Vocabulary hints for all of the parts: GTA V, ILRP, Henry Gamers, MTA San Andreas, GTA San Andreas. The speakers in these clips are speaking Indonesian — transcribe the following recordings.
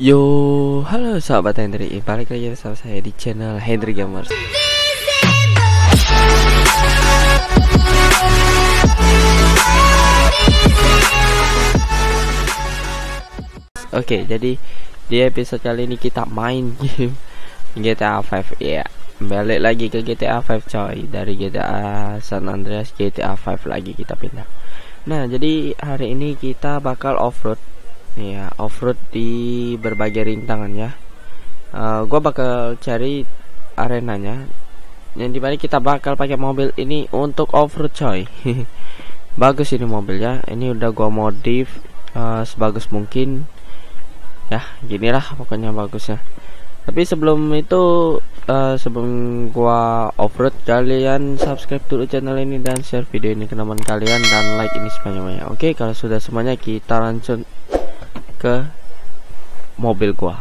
Yo, halo sahabat Henry, balik lagi sama saya di channel Henry Gamers. Oke, jadi di episode kali ini kita main game GTA 5 ya. Balik lagi ke GTA 5 coy, dari GTA San Andreas GTA 5 lagi kita pindah. Nah, jadi hari ini kita bakal off-road. Ya, off-road di berbagai rintangan ya. Gua bakal cari arenanya. Yang dimana kita bakal pakai mobil ini untuk off-road coy. Bagus ini mobilnya. Ini udah gua modif sebagus mungkin. Ya, ginilah pokoknya bagusnya. Tapi sebelum itu, sebelum gua off-road, kalian subscribe dulu channel ini dan share video ini ke teman kalian dan like ini semuanya. Oke, kalau sudah semuanya kita lanjut ke mobil gua.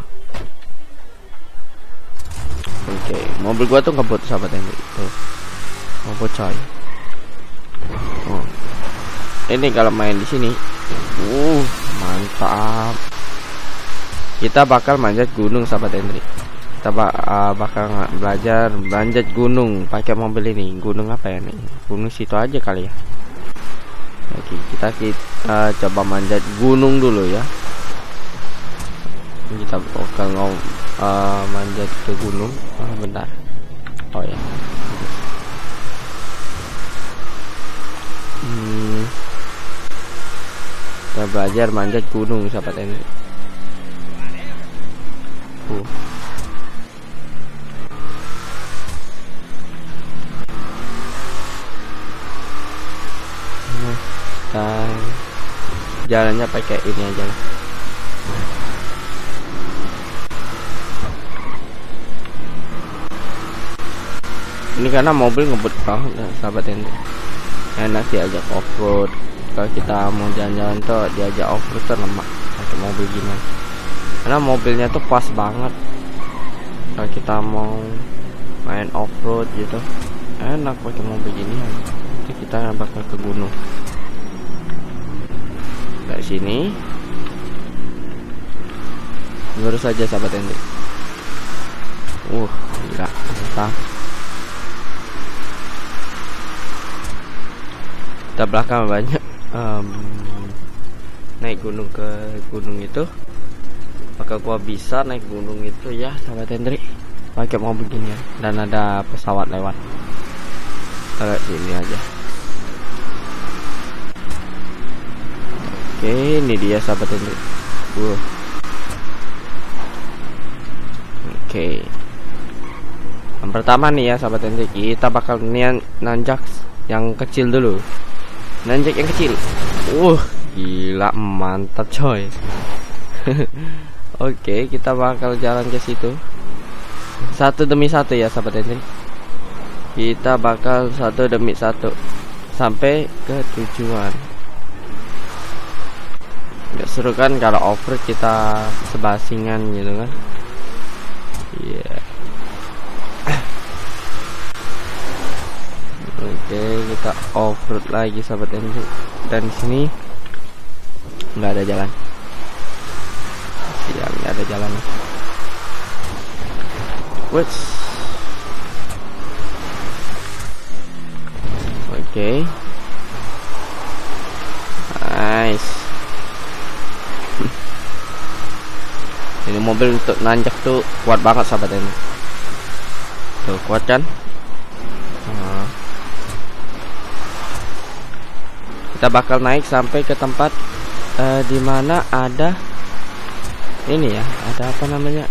Oke, mobil gua tuh ngebut sahabat ini tuh. Ngebut coy. Oh. Ini kalau main di sini, mantap. Kita bakal manjat gunung sahabat Henry. Kita bakal belajar manjat gunung pakai mobil ini. Gunung apa ya nih? Gunung situ aja kali ya. Oke, kita coba manjat gunung dulu ya. Kita bakal manjat ke gunung. Bentar. Oh ya. Kita belajar manjat gunung sahabat Henry. Nah, kita jalannya pakai ini aja lah. Ini karena mobil ngebut banget sahabat ini. Enak diajak off-road. Kalau kita mau jalan-jalan tuh diajak off-road terlemak pakai mobil gini. Karena mobilnya tuh pas banget. Kalau kita mau main off-road gitu, enak pakai mobil gini. Jadi kita bakal ke gunung. Dari sini, lurus aja sahabat Henry. Gila, mantap. Kita belakang banyak naik gunung ke gunung itu, maka gua bisa naik gunung itu ya sahabat Henry pakai mobil gini ya. Dan ada pesawat lewat sini aja. Oke, ini dia sahabat Henry. Oke, yang pertama nih ya sahabat Henry, kita bakal nanjak yang kecil dulu. Nanjak yang kecil. Gila, mantap coy. Oke, kita bakal jalan ke situ. Satu demi satu ya sahabat Henry. Kita bakal satu demi satu sampai ke tujuan. Gak seru kan kalau off-road kita sebasingan gitu kan. Iya. Oke, kita off-road lagi sahabat Henry. Dan di sini nggak ada jalan. Iya, nggak ada jalan. Wes. Oke. Nice. Ini mobil untuk nanjak tuh kuat banget sahabat Henry. Tuh, kuat kan? Kita bakal naik sampai ke tempat dimana ada ini ya, ada apa namanya,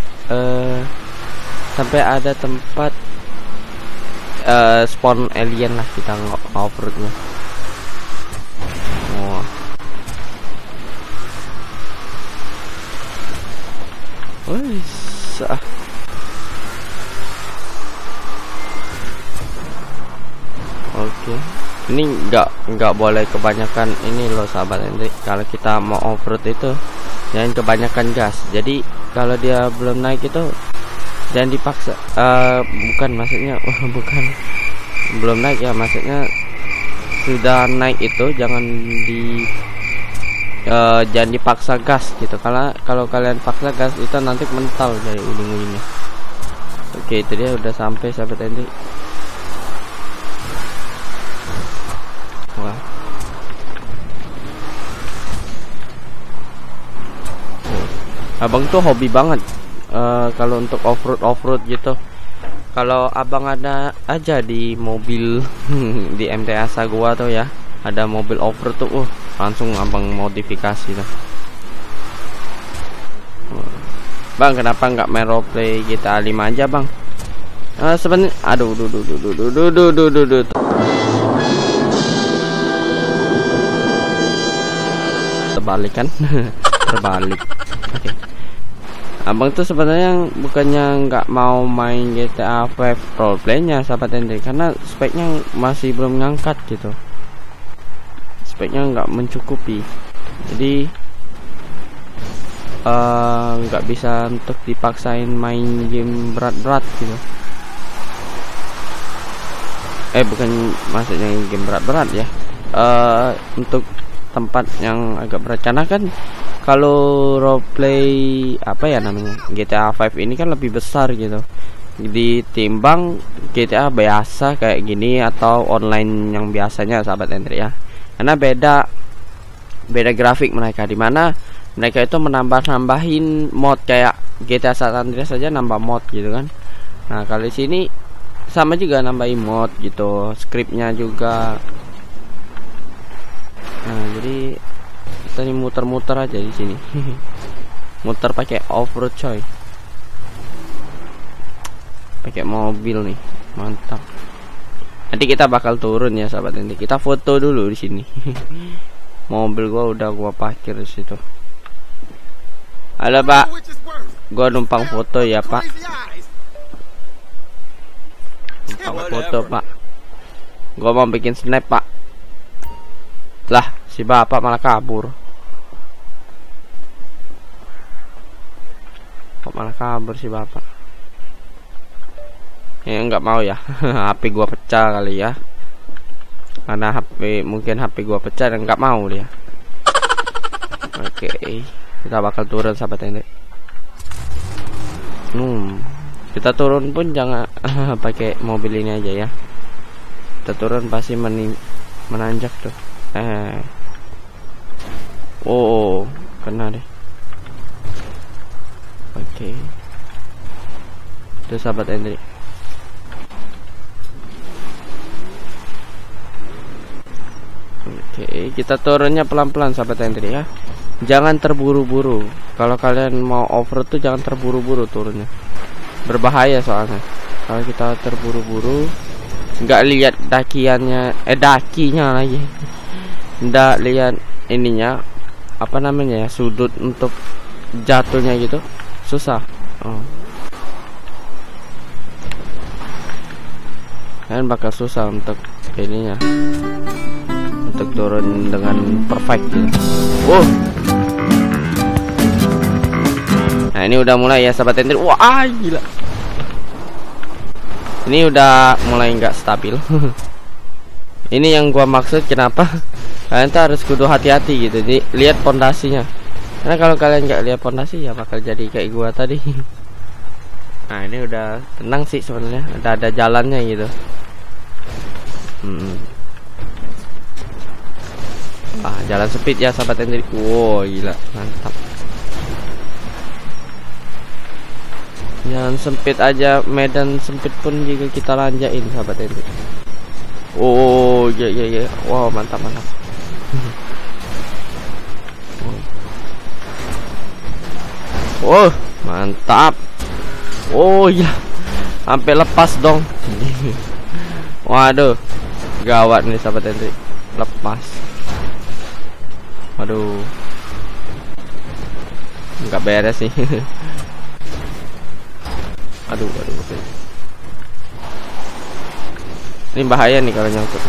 sampai ada tempat spawn alien lah kita off-roadnya. Oke. Ini nggak boleh kebanyakan ini loh sahabat Henry. Kalau kita mau off-road itu jangan kebanyakan gas. Jadi kalau dia belum naik itu jangan dipaksa. Bukan belum naik ya, maksudnya sudah naik itu jangan di jangan dipaksa gas gitu, karena kalau kalian paksa gas itu nanti mental dari ujung-ujungnya. Oke, itu dia udah sampai sahabat tadi. Wah, abang tuh hobi banget kalau untuk off-road gitu. Kalau abang ada aja di mobil di MTA San Andreas tuh ya, ada mobil off-road tuh, langsung abang modifikasi tuh. Bang, kenapa nggak main roleplay GTA 5 aja bang? Sebenarnya, aduh. Terbalik kan? Terbalik. Oke. Abang tuh sebenarnya bukannya nggak mau main GTA 5 roleplaynya sahabat Henry, karena speknya masih belum ngangkat gitu, speknya nggak mencukupi, jadi nggak bisa untuk dipaksain main game berat-berat gitu. Bukan maksudnya game berat-berat ya, untuk tempat yang agak berat, karena kan kalau roleplay apa ya namanya GTA 5 ini kan lebih besar gitu ditimbang GTA biasa kayak gini atau online yang biasanya sahabat Henry ya, karena beda grafik mereka, dimana mereka itu menambah-nambahin mod, kayak GTA San Andreas saja nambah mod gitu kan. Nah kali sini sama juga nambahin mod gitu, scriptnya juga. Nah jadi ini muter-muter aja di sini. Muter pakai off-road coy, pakai mobil nih, mantap. Nanti kita bakal turun ya sahabat, nanti kita foto dulu di sini. Mobil gua udah gua parkir di situ. Halo pak, gua numpang foto ya pak, numpang foto pak, gua mau bikin snap pak. Lah si bapak malah kabur. Malah kabur sih bapak ya, nggak mau ya. HP gua pecah kali ya, karena mungkin HP gua pecah dan nggak mau dia. Oke, kita bakal turun sahabat Henry. Kita turun pun jangan pakai mobil ini aja ya, kita turun pasti menanjak tuh. Kena deh. Oke, itu sahabat Henry. Oke, kita turunnya pelan-pelan sahabat Henry ya, jangan terburu-buru. Kalau kalian mau off-road tuh jangan terburu-buru turunnya, berbahaya soalnya. Kalau kita terburu-buru nggak lihat dakinya lagi, nggak lihat ininya apa namanya ya, sudut untuk jatuhnya gitu, susah. Kalian bakal susah untuk ininya, untuk turun dengan perfect gitu. Nah ini udah mulai ya sahabat Henry. Gila, ini udah mulai nggak stabil. Ini yang gua maksud kenapa kalian tuh harus kudu hati-hati gitu, jadi lihat pondasinya. Karena kalau kalian nggak lihat pondasi ya bakal jadi kayak gua tadi. Nah ini udah tenang sih sebenarnya, ada jalannya gitu. Jalan speed ya sahabat Henry. Gila, mantap. Jalan sempit aja, medan sempit pun juga kita lanjain sahabat Henry. Ya. Wow, mantap. Mantap. Ya, sampai lepas dong. Waduh, gawat nih sahabat Henry, lepas. Waduh, nggak beres sih. Aduh. Ini bahaya nih kalau nyangkut.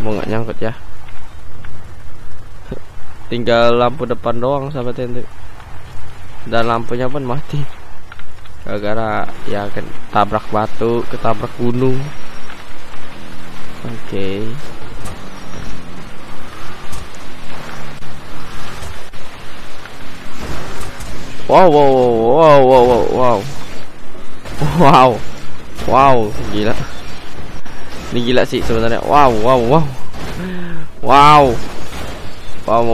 Mau nggak nyangkut ya? Tinggal lampu depan doang sahabat Henry, dan lampunya pun mati gara-gara ya ketabrak batu, ketabrak gunung. Oke, Wow, gila. Ini gila sih sebenarnya. Wow,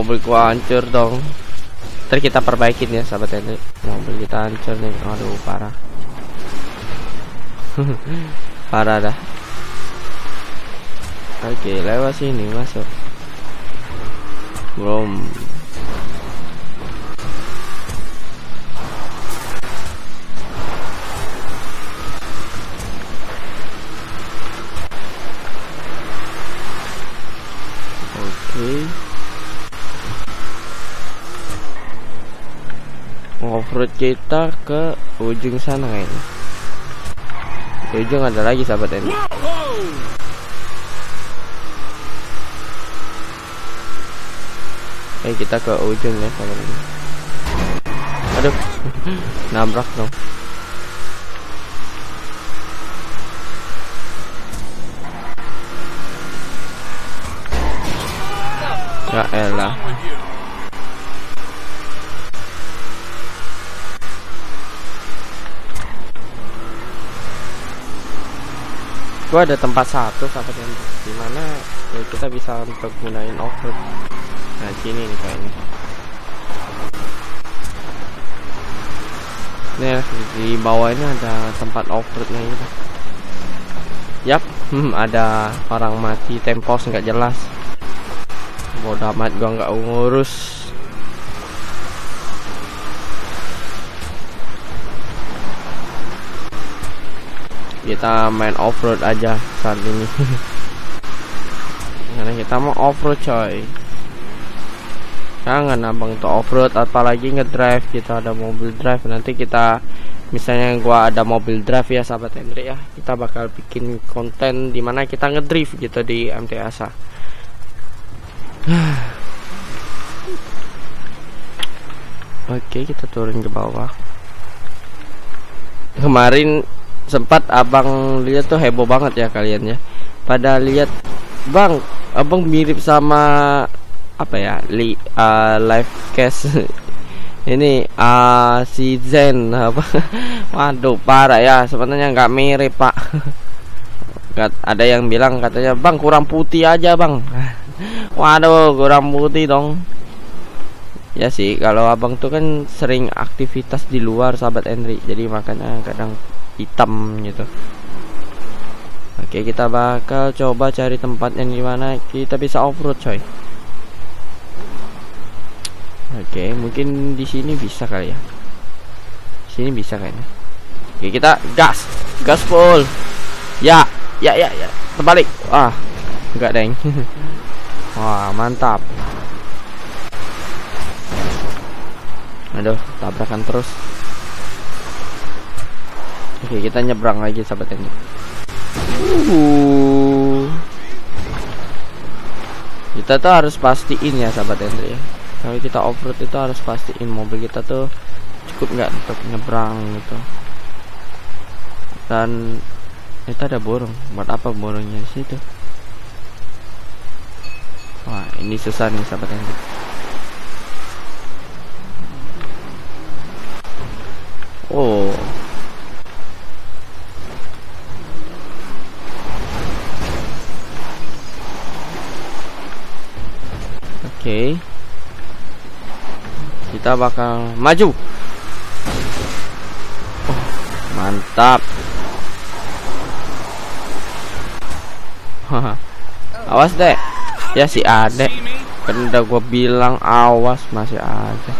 mobilku hancur dong. Ntar kita perbaikin ya sahabat Henry. Mobil kita hancur nih. Aduh, parah. Parah dah. Oke, lewat sini masuk. Belum. Off-road kita ke ujung sana kayaknya. Di ujung ada lagi sahabat Henry. Kita ke ujung ya sahabat Henry. Aduh, nabrak dong. Ya elah. Gua ada tempat satu sahabat yang dimana ya, kita bisa untuk gunain off-road. Nah sini nih kayaknya. Nih di bawah ini ada tempat off-roadnya gitu. Yap, ada orang mati tempos nggak jelas. Bodoh amat gua nggak ngurus. Kita main off-road aja saat ini. Karena kita mau off-road coy. Jangan abang itu off-road, apalagi ngedrive. Kita ada mobil drive. Nanti kita misalnya gua ada mobil drive ya sahabat Henry ya, kita bakal bikin konten dimana kita ngedrive gitu di MTA Sa. Oke, kita turun ke bawah. Kemarin sempat abang lihat tuh heboh banget ya kalian ya. Pada lihat bang, abang mirip sama apa ya? Live cast. Ini si Zen apa? Waduh, parah ya. Sebenarnya nggak mirip, Pak. Ada yang bilang katanya, "Bang, kurang putih aja, Bang." Waduh, kurang putih dong. Ya sih, kalau abang tuh kan sering aktivitas di luar sahabat Henry. Jadi makanya kadang hitam gitu. Oke, kita bakal coba cari tempat yang dimana kita bisa off-road coy. Oke, mungkin di sini bisa kali ya. Sini bisa kayaknya. Oke, kita gas full. Ya. Terbalik. Ah, enggak deng. Wah, mantap. Aduh, tabrakan terus. Oke, kita nyebrang lagi sahabat Henry. Kita tuh harus pastiin ya sahabat Henry ya, kalau kita off-road itu harus pastiin mobil kita tuh cukup nggak untuk nyebrang gitu. Dan itu ada borong, buat apa borongnya di situ? Wah, ini susah nih sahabat Henry. Oh, oke, kita bakal maju. Oh, mantap. Awas deh. Ya si adek. Kan udah gua bilang awas masih ada.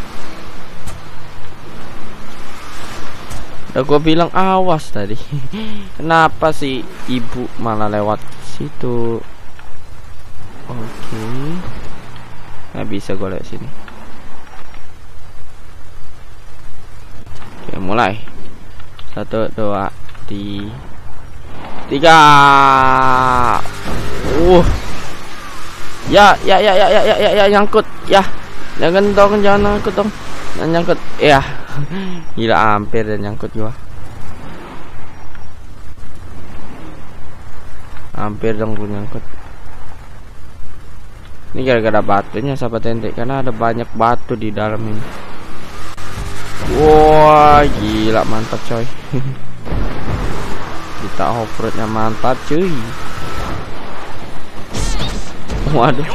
Udah gua bilang awas tadi. Kenapa sih ibu malah lewat situ? Oke. Nggak bisa gue lihat sini. Oke, mulai. 1, 2, 3. Ya, nyangkut. Ya, jangan dong, jangan nyangkut dong. Jangan nyangkut. Ya, gila hampir dan nyangkut gua. Hampir dong gue nyangkut. Ini gara-gara batunya sahabat Henry, karena ada banyak batu di dalam ini. Wah, gila mantap coy. Kita offroadnya mantap cuy. Waduh,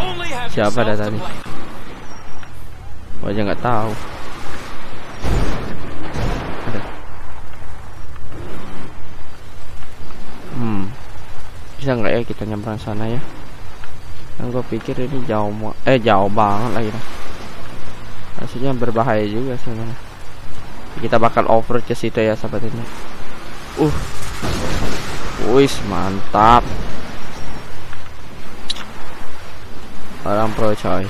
siapa dah tadi? Wajah nggak tahu. Ada. Bisa nggak ya kita nyebrang sana ya? Yang gue pikir ini jauh, jauh banget lagi nih. Hasilnya berbahaya juga sebenarnya. Kita bakal over ke situ ya sahabat ini. Wis mantap. Orang pro coy.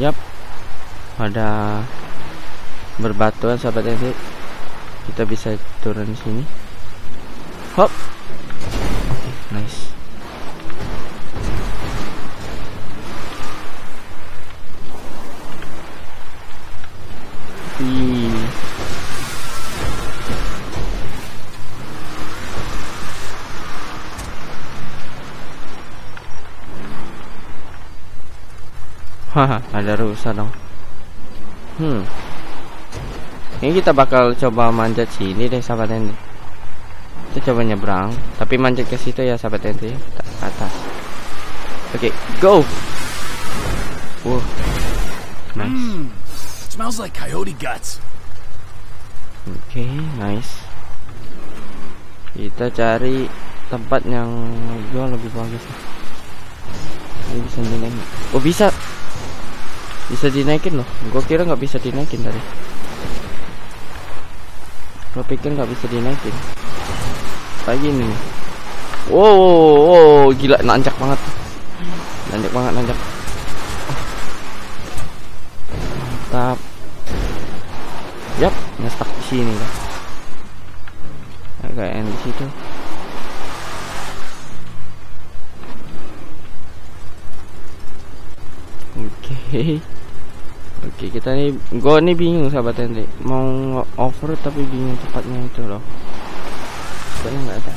Yap. Ada berbatuan sahabat ini, kita bisa turun sini. Hop, okay, nice. Haha, ada rusak dong. Ini kita bakal coba manjat sini deh sahabat ente. Kita coba nyebrang, tapi manjat ke situ ya sahabat ente, ke atas. Oke, go. Nice. Smells like coyote guts. Oke, nice. Kita cari tempat yang jauh lebih bagus. Ini bisa dinaikin. Oh, bisa. Bisa dinaikin loh. Gua kira nggak bisa dinaikin tadi. Gue pikir nggak bisa dinaikin lagi nih. Wow, gila, nanjak banget, nanjak banget, nanjak. Mantap. Yap, ngestak di sini lah. Agak enak di situ. Oke, kita nih, gue nih bingung sahabat ente, mau over tapi bingung tempatnya itu loh. Tempatnya nggak ada.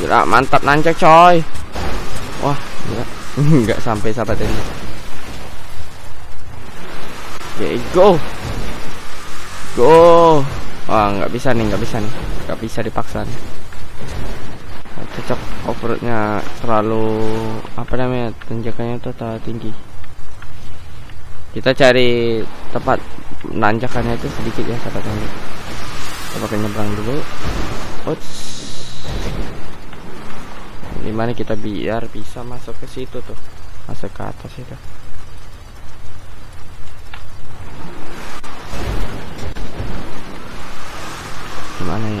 Gila mantap, nancak coy. Wah, enggak sampai sahabat ini. Oke, go. Go. Wah, enggak bisa nih, enggak bisa nih. Enggak bisa dipaksa nih. Cocok overloadnya terlalu apa namanya? Tanjakannya tuh terlalu tinggi. Kita cari tempat nanjakannya itu sedikit ya sahabat ini. Kita pakai nyebrang dulu. Ots. Dimana kita biar bisa masuk ke situ tuh, masuk ke atas itu. Gimana ya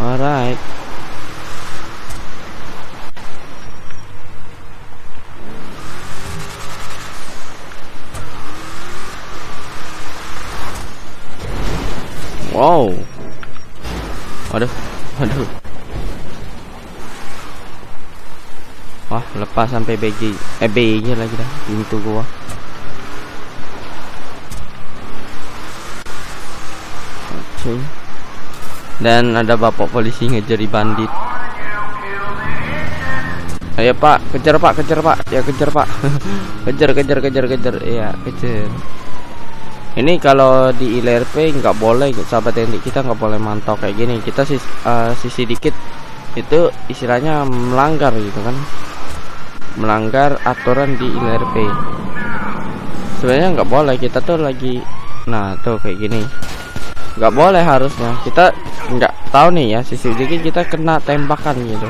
caranya? Alright. Wow, aduh, aduh, wah lepas sampai BG, BG lagi dah, pintu gua. Oke. Dan ada bapak polisi ngejari bandit. Ayo pak, kejar pak, kejar pak, ya kejar pak, kejar, kejar, kejar, kejar, ya kejar. Ini kalau di ILRP nggak boleh sahabat ente, kita nggak boleh mantau kayak gini. Kita sisi dikit itu istilahnya melanggar gitu kan, melanggar aturan di ILRP. Sebenarnya nggak boleh, kita tuh lagi, nah tuh kayak gini nggak boleh harusnya. Kita nggak tahu nih ya, sisi dikit kita kena tembakan gitu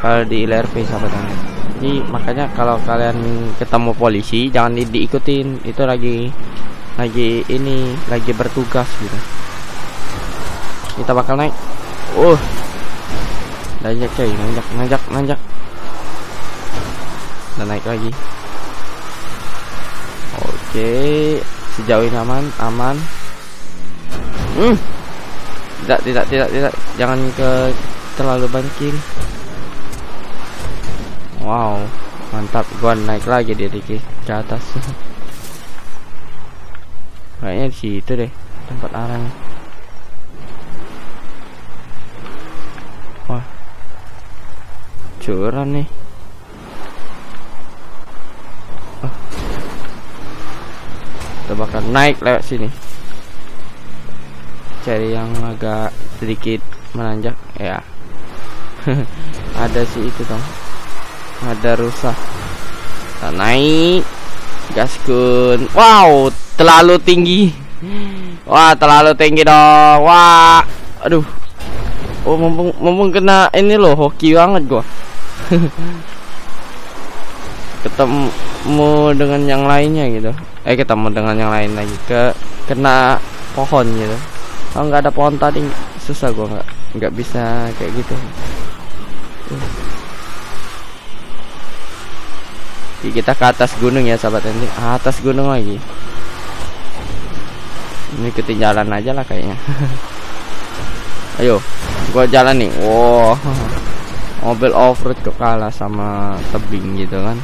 kalau di ILRP sahabat ente. Jadi makanya kalau kalian ketemu polisi jangan diikutin, itu lagi lagi ini, lagi bertugas gitu. Kita bakal naik. Nanjak coy, nanjak. Dan naik lagi. Oke, sejauh ini aman. Tidak, jangan ke terlalu banting. Wow, mantap. Gua naik lagi dikit ke atas. Kayaknya di situ deh tempat arangnya. Wah, curang nih. Kita bakal naik lewat sini, cari yang agak sedikit menanjak ya. Ada sih itu dong, ada rusak. Kita naik, gaskun. Wow, terlalu tinggi. Wah, terlalu tinggi dong. Wah, aduh. Oh, mumpung kena ini loh, hoki banget gua. Ketemu dengan yang lainnya gitu. Ketemu dengan yang lain lagi, kena pohon gitu. Kalau nggak ada pohon tadi susah gua, nggak bisa kayak gitu. kita ke atas gunung ya sahabat Henry, atas gunung lagi. Ini ketinggalan aja lah kayaknya. Ayo, gua jalan nih. Wow, mobil off-road kok kalah sama tebing gitu kan.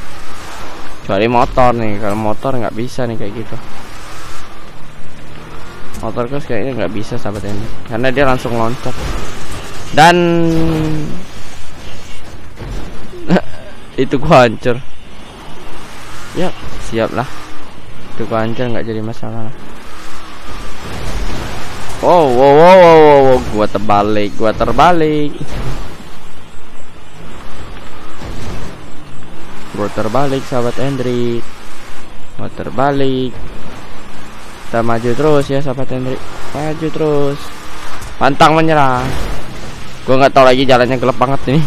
Kecuali motor nih, kalau motor nggak bisa nih kayak gitu. Motor kos kayaknya nggak bisa sahabat Henry, karena dia langsung loncat. Dan itu gua hancur. Ya, siap lah. Itu hancur, nggak jadi masalah. Wow, gua terbalik sahabat Henry, kita maju terus ya sahabat Henry, maju terus, pantang menyerah. Gua nggak tahu lagi, jalannya gelap banget nih.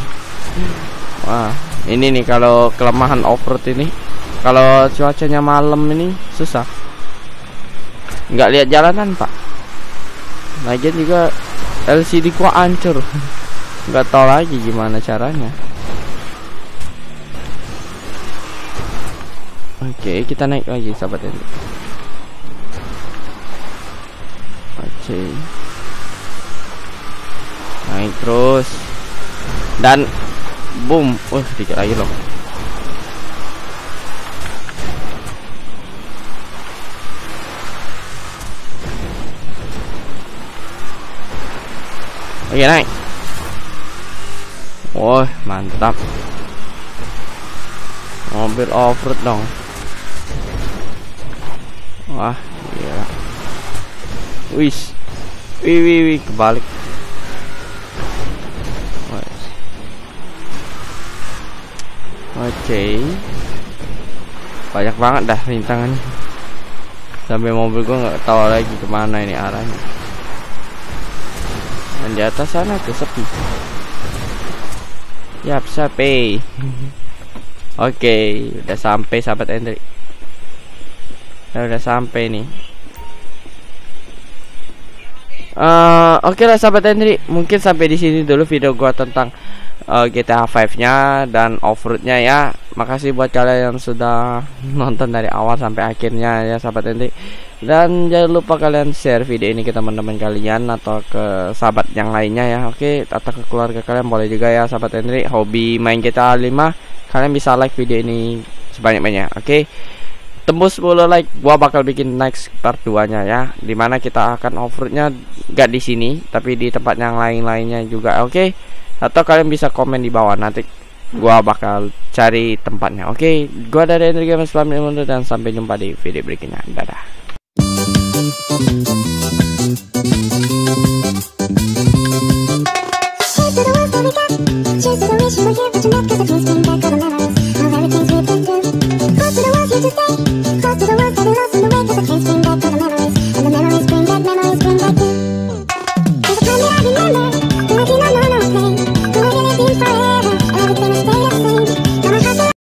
Wah, ini nih kalau kelemahan off-road ini, kalau cuacanya malam ini susah, nggak lihat jalanan pak. Lagian juga LCD gua hancur. Nggak tahu lagi gimana caranya. Oke, kita naik lagi sahabat Henry. Oke, naik terus. Dan boom, sedikit lagi loh. Oke, naik. Wah, mantap. Mobil off-road dong. Wah, iya. Wis. Wih, kebalik. Oke. Banyak banget dah rintangannya. Sampai mobil gua nggak tahu lagi kemana ini arahnya. Dan di atas sana tuh sepi. Yap, sampai. Oke, udah sampai sahabat Henry. Udah sampai nih. Oke lah sahabat Henry, mungkin sampai di sini dulu video gua tentang GTA 5-nya dan offroad-nya ya. Makasih buat kalian yang sudah nonton dari awal sampai akhirnya ya sahabat Henry. Dan jangan lupa kalian share video ini ke teman-teman kalian atau ke sahabat yang lainnya ya. Oke, atau ke keluarga kalian boleh juga ya sahabat Henry. Hobi main GTA 5, kalian bisa like video ini sebanyak-banyak. Oke, tembus 10 like, gua bakal bikin next part 2-nya ya, dimana kita akan offroad-nya gak di sini tapi di tempat yang lain-lainnya juga. Oke, atau kalian bisa komen di bawah, nanti gua bakal cari tempatnya. Oke, gua dari Henry Gamers pamit undur dan sampai jumpa di video berikutnya. Dadah.